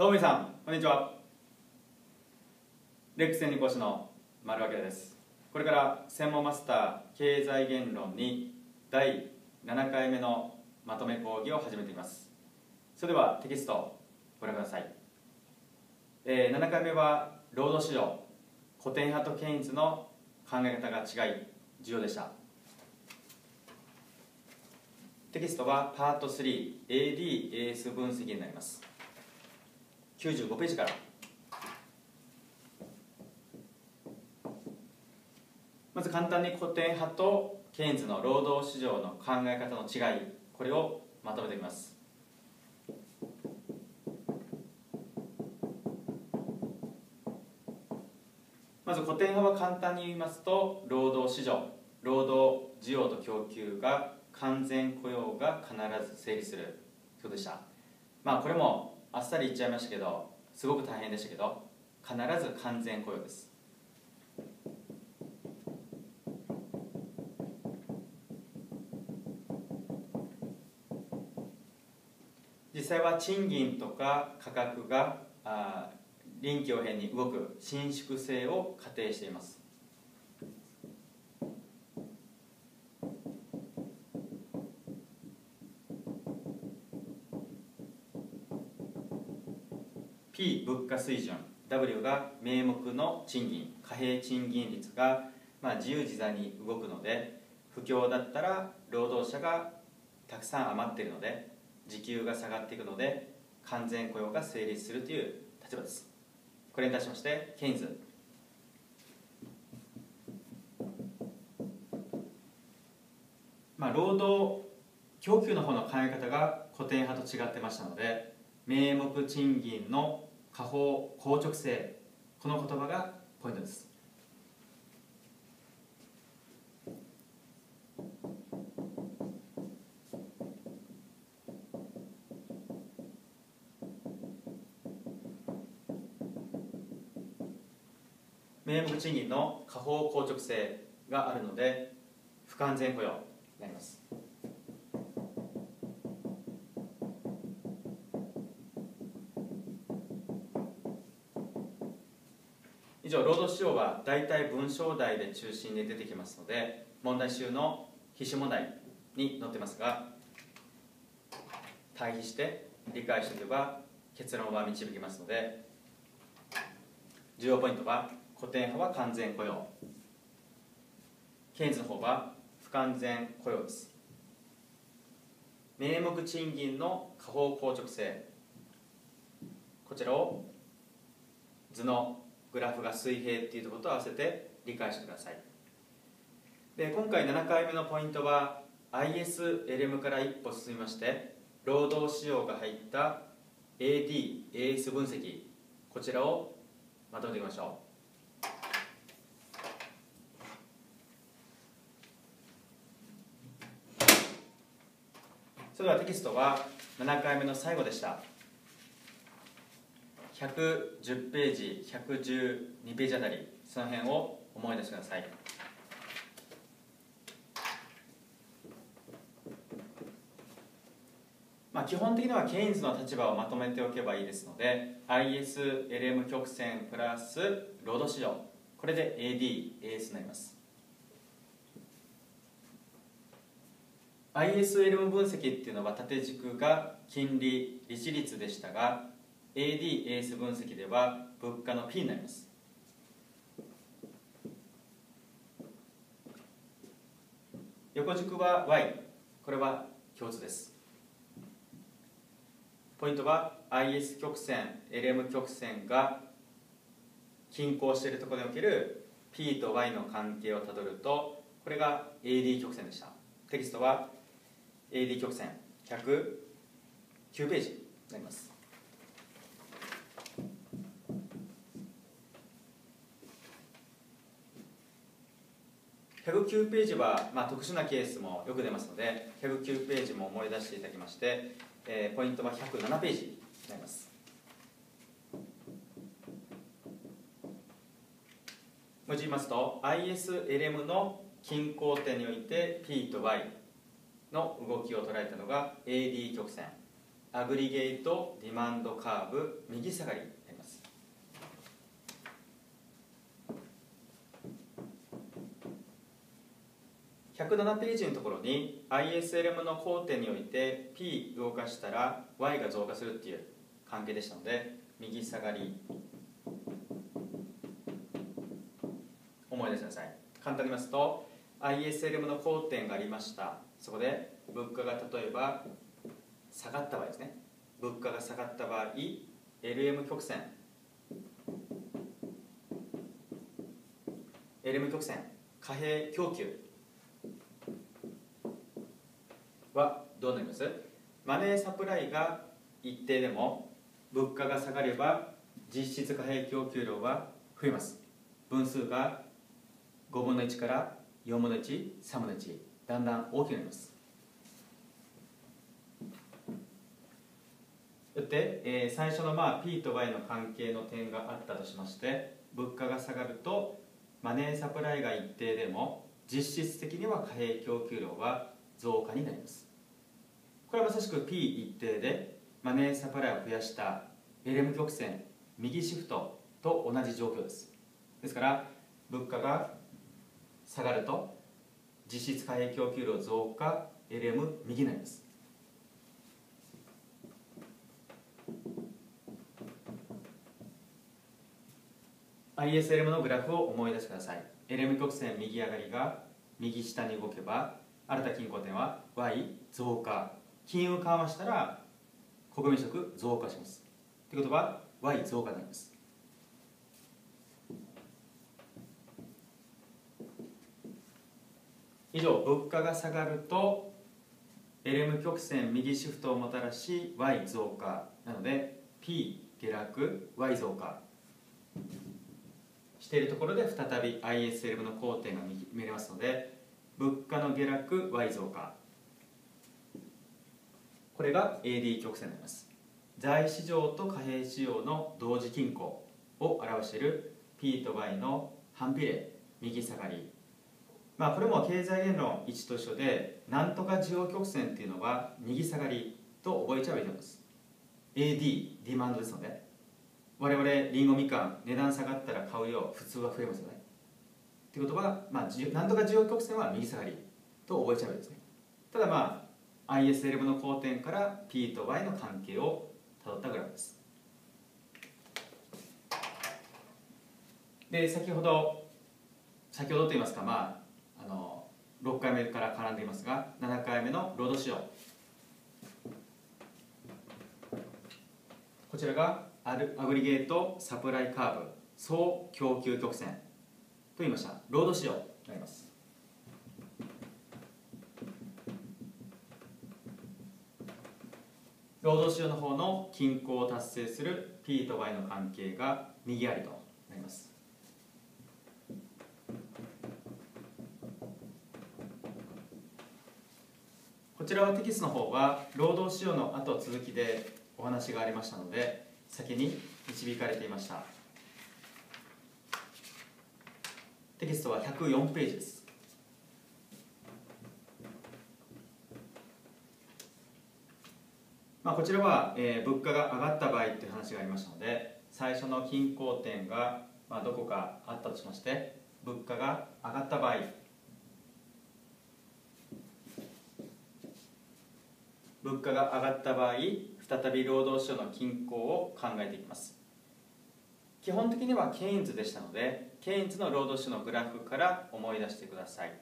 どうも皆さん、こんにちは。レックス専任講師の丸明です。これから専門マスター経済言論に第7回目のまとめ講義を始めています。それではテキストをご覧ください。7回目は労働市場、古典派とケインズの考え方が違い重要でした。テキストはパート 3ADAS 分析になります。95ページから、まず簡単に古典派とケインズの労働市場の考え方の違い、これをまとめてみます。まず古典派は簡単に言いますと、労働市場、労働需要と供給が完全雇用が必ず成立するということでした。これもあっさり言っちゃいましたけど、すごく大変でしたけど、必ず完全雇用です。実際は賃金とか価格が臨機応変に動く伸縮性を仮定しています。P 物価水準、 W が名目の賃金、貨幣賃金率が自由自在に動くので、不況だったら労働者がたくさん余っているので時給が下がっていくので完全雇用が成立するという立場です。これに対しましてケインズ、労働供給の方の考え方が古典派と違ってましたので、名目賃金の下方硬直性、この言葉がポイントです。名目賃金の下方硬直性があるので不完全雇用になります。以上、労働市場は大体文章題で中心に出てきますので、問題集の必修問題に載ってますが、対比して理解しておけば結論は導きますので、重要ポイントは古典派は完全雇用、ケインズの方は不完全雇用です。名目賃金の下方硬直性、こちらを図のグラフが水平っていうところと合わせて理解してください。で、今回7回目のポイントは ISLM から一歩進みまして、労働市場が入った ADAS 分析、こちらをまとめていきましょう。それではテキストは7回目の最後でした。110ページ、112ページあたり、その辺を思い出してください。基本的にはケインズの立場をまとめておけばいいですので、 ISLM 曲線プラス労働市場、これで ADAS になります。 ISLM 分析っていうのは縦軸が金利、利子率でしたが、ADAS 分析では物価の P になります。横軸は Y、 これは共通です。ポイントは IS 曲線、 LM 曲線が均衡しているところにおける P と Y の関係をたどると、これが AD 曲線でした。テキストは AD 曲線109ページになります。109ページは、特殊なケースもよく出ますので、109ページも思い出していただきまして、ポイントは107ページになります。もう一度言いますと、 ISLM の均衡点において P と Y の動きを捉えたのが AD 曲線、アグリゲートディマンドカーブ右下がりになります。107ページのところに ISLM の交点において P 増加したら Y が増加するっていう関係でしたので、右下がり思い出してください。簡単に言いますと ISLM の交点がありました。そこで物価が例えば下がった場合ですね、物価が下がった場合 LM 曲線 LM 曲線貨幣供給はどうなります？マネーサプライが一定でも物価が下がれば実質貨幣供給量は増えます。分数が5分の1から4分の1、3分の1、だんだん大きくなります。よって、最初のP と Y の関係の点があったとしまして、物価が下がるとマネーサプライが一定でも実質的には貨幣供給量は増加になります。これはまさしく P 一定でマネーサプライを増やした LM 曲線右シフトと同じ状況です。ですから物価が下がると実質貨幣供給量増加 LM 右になります。ISLM のグラフを思い出してください。 LM 曲線右上がりが右下に動けば新た均衡点は Y 増加、金融緩和したら国民所得増加します。ということは Y 増加になります。以上、物価が下がると LM 曲線右シフトをもたらし Y 増加なので P 下落 Y 増加しているところで再び ISLM の交点が見れますので、物価の下落 Y 増加、これが AD 曲線になります。財市場と貨幣市場の同時均衡を表している P と Y の反比例右下がり、これも経済言論1と一緒で、なんとか需要曲線っていうのは右下がりと覚えちゃうべきなんです。 AD ディマンドですので、我々リンゴみかん値段下がったら買うよ、普通は増えますよね。ということは、なんとか需要曲線は右下がりと覚えちゃうべきですね。ただISLM の交点から P と Y の関係をたどったグラフです。で、先ほどといいますか、6回目から絡んでいますが、7回目の労働市場、こちらがアグリゲートサプライカーブ総供給曲線と言いました。労働市場になります。労働市場の方の均衡を達成する P と Y の関係が右ありとなります。こちらはテキストの方は労働市場の後続きでお話がありましたので、先に導かれていました。テキストは104ページです。こちらは、物価が上がった場合という話がありましたので、最初の均衡点が、どこかあったとしまして、物価が上がった場合、物価が上がった場合再び労働市場の均衡を考えていきます。基本的にはケインズでしたので、ケインズの労働市場のグラフから思い出してください。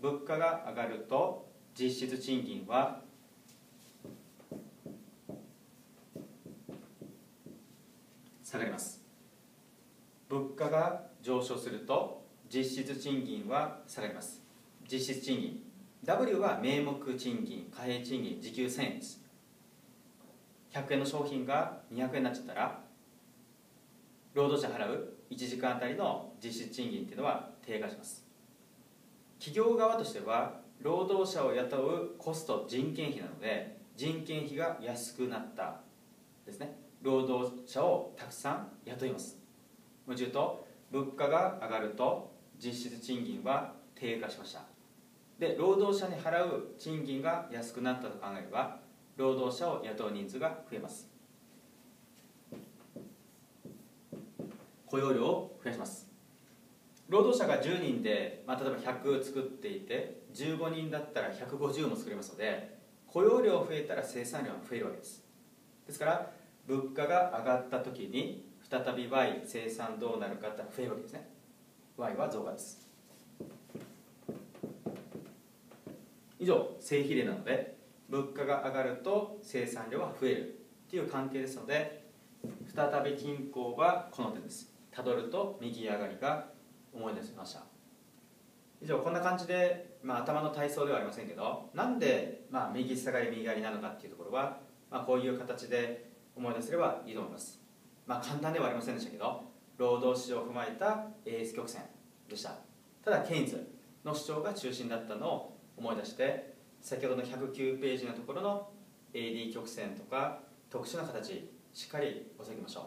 物価が上がると実質賃金は下がります。物価が上昇すると実質賃金は下がります。実質賃金 W は名目賃金、貨幣賃金、時給1000円です。100円の商品が200円になっちゃったら、労働者払う1時間あたりの実質賃金っていうのは低下します。企業側としては労働者を雇うコスト、人件費なので、人件費が安くなったですね。労働者をたくさん雇います。もう一度言うと、物価が上がると実質賃金は低下しました。で、労働者に払う賃金が安くなったと考えれば、労働者を雇う人数が増えます。雇用量を増やします。労働者が10人で、例えば100作っていて15人だったら150も作れますので、雇用量増えたら生産量が増えるわけです。ですから物価が上がった時に再び Y 生産どうなるかって増えるわけですね。 Y は増加です。以上、正比例なので物価が上がると生産量が増えるっていう関係ですので、再び均衡はこの点です。たどると右上がりが思い出しました。以上、こんな感じで、頭の体操ではありませんけど、なんで、右下がり右上がりなのかっていうところは、こういう形で思い出せればいいと思います。簡単ではありませんでしたけど、労働市場を踏まえたエース曲線でした。ただケインズの主張が中心だったのを思い出して、先ほどの109ページのところの AD 曲線とか特殊な形しっかり押さえましょう。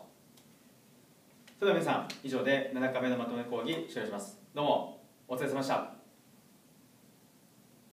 それでは皆さん、以上で7回目のまとめ講義終了します。どうもお疲れ様でした。